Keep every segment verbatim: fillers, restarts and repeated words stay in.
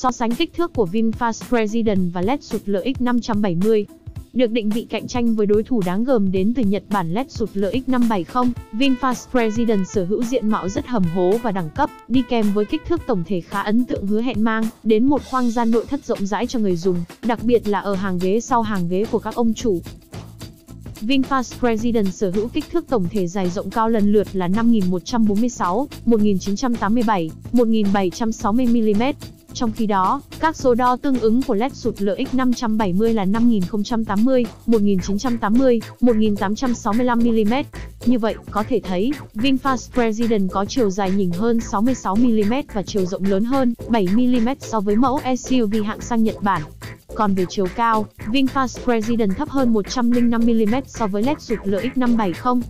So sánh kích thước của VinFast President và Lexus L X năm bảy mươi, được định vị cạnh tranh với đối thủ đáng gờm đến từ Nhật Bản Lexus L X năm bảy mươi, VinFast President sở hữu diện mạo rất hầm hố và đẳng cấp, đi kèm với kích thước tổng thể khá ấn tượng hứa hẹn mang đến một không gian nội thất rộng rãi cho người dùng, đặc biệt là ở hàng ghế sau hàng ghế của các ông chủ. VinFast President sở hữu kích thước tổng thể dài rộng cao lần lượt là năm nghìn một trăm bốn mươi sáu, một nghìn chín trăm tám mươi bảy, một nghìn bảy trăm sáu mươi mi li mét. Trong khi đó, các số đo tương ứng của Lexus L X năm bảy mươi là năm nghìn không trăm tám mươi, một nghìn chín trăm tám mươi, một nghìn tám trăm sáu mươi lăm mi li mét. Như vậy, có thể thấy, VinFast President có chiều dài nhỉnh hơn sáu mươi sáu mi li mét và chiều rộng lớn hơn bảy mi li mét so với mẫu S U V hạng sang Nhật Bản. Còn về chiều cao, VinFast President thấp hơn một trăm lẻ năm mi li mét so với Lexus L X năm bảy mươi.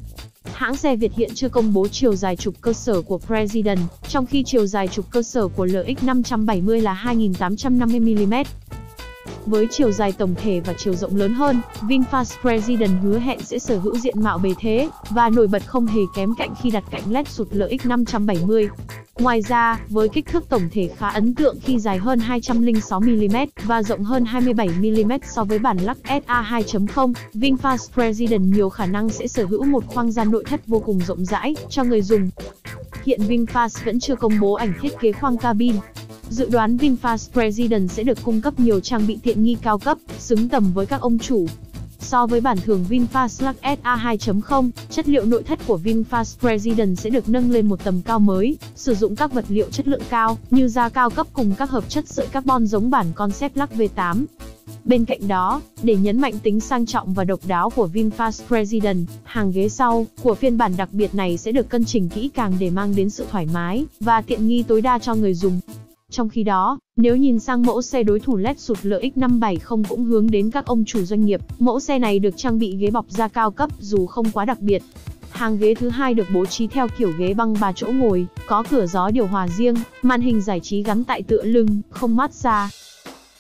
Hãng xe Việt hiện chưa công bố chiều dài trục cơ sở của President, trong khi chiều dài trục cơ sở của L X năm bảy mươi là hai nghìn tám trăm năm mươi mi li mét. Với chiều dài tổng thể và chiều rộng lớn hơn, VinFast President hứa hẹn sẽ sở hữu diện mạo bề thế và nổi bật không hề kém cạnh khi đặt cạnh Lexus L X năm bảy mươi. Ngoài ra, với kích thước tổng thể khá ấn tượng khi dài hơn hai trăm lẻ sáu mi li mét và rộng hơn hai mươi bảy mi li mét so với bản Lux S A hai chấm không, VinFast President nhiều khả năng sẽ sở hữu một không gian nội thất vô cùng rộng rãi cho người dùng. Hiện VinFast vẫn chưa công bố ảnh thiết kế khoang cabin. Dự đoán VinFast President sẽ được cung cấp nhiều trang bị tiện nghi cao cấp, xứng tầm với các ông chủ. So với bản thường VinFast Lux S A hai chấm không, chất liệu nội thất của VinFast President sẽ được nâng lên một tầm cao mới, sử dụng các vật liệu chất lượng cao như da cao cấp cùng các hợp chất sợi carbon giống bản concept Lux V tám. Bên cạnh đó, để nhấn mạnh tính sang trọng và độc đáo của VinFast President, hàng ghế sau của phiên bản đặc biệt này sẽ được cân chỉnh kỹ càng để mang đến sự thoải mái và tiện nghi tối đa cho người dùng. Trong khi đó, nếu nhìn sang mẫu xe đối thủ Lexus L X năm bảy mươi cũng hướng đến các ông chủ doanh nghiệp, mẫu xe này được trang bị ghế bọc da cao cấp dù không quá đặc biệt. Hàng ghế thứ hai được bố trí theo kiểu ghế băng ba chỗ ngồi, có cửa gió điều hòa riêng, màn hình giải trí gắn tại tựa lưng, không massage.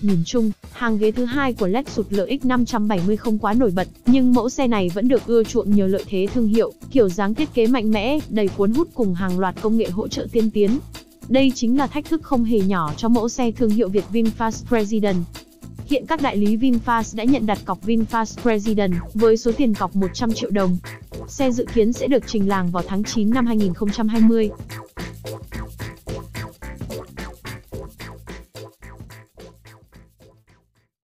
Nhìn chung, hàng ghế thứ hai của Lexus L X năm bảy mươi không quá nổi bật, nhưng mẫu xe này vẫn được ưa chuộng nhờ lợi thế thương hiệu, kiểu dáng thiết kế mạnh mẽ, đầy cuốn hút cùng hàng loạt công nghệ hỗ trợ tiên tiến. Đây chính là thách thức không hề nhỏ cho mẫu xe thương hiệu Việt VinFast President. Hiện các đại lý VinFast đã nhận đặt cọc VinFast President với số tiền cọc một trăm triệu đồng. Xe dự kiến sẽ được trình làng vào tháng chín năm hai nghìn không trăm hai mươi.